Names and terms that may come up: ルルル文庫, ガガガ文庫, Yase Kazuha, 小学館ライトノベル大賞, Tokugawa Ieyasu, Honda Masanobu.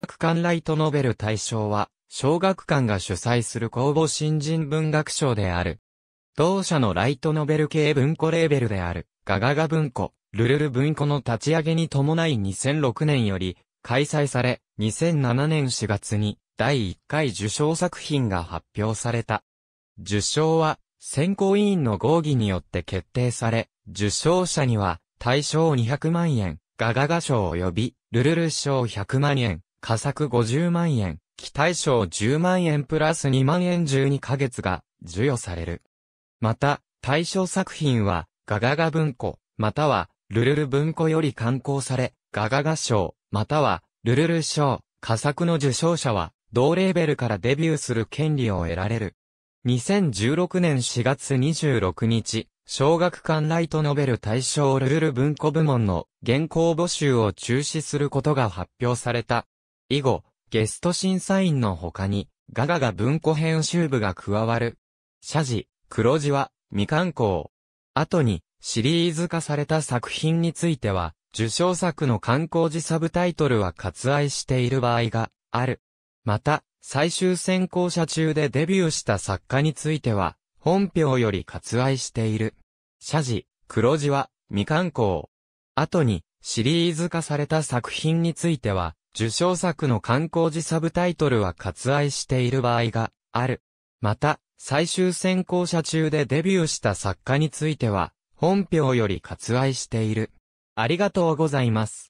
学館ライトノベル大賞は、小学館が主催する公募新人文学賞である。同社のライトノベル系文庫レーベルである、ガガガ文庫、ルルル文庫の立ち上げに伴い2006年より開催され、2007年4月に第1回受賞作品が発表された。受賞は、選考委員の合議によって決定され、受賞者には、大賞200万円、ガガガ賞及び、ルルル賞100万円、佳作50万円、期待賞10万円プラス2万円12ヶ月が授与される。また、対象作品は、ガガガ文庫、または、ルルル文庫より刊行され、ガガガ賞、または、ルルル賞、佳作の受賞者は、同レーベルからデビューする権利を得られる。2016年4月26日、小学館ライトノベル大賞ルルル文庫部門の現行募集を中止することが発表された。以後、ゲスト審査員の他に、ガガガ文庫編集部が加わる。謝辞、黒字は、未刊行。後に、シリーズ化された作品については、受賞作の刊行時サブタイトルは割愛している場合がある。また、最終選考者中でデビューした作家については、本表より割愛している。謝辞、黒字は、未刊行。後に、シリーズ化された作品については、受賞作の刊行時サブタイトルは割愛している場合がある。また、最終選考者中でデビューした作家については、本表より割愛している。ありがとうございます。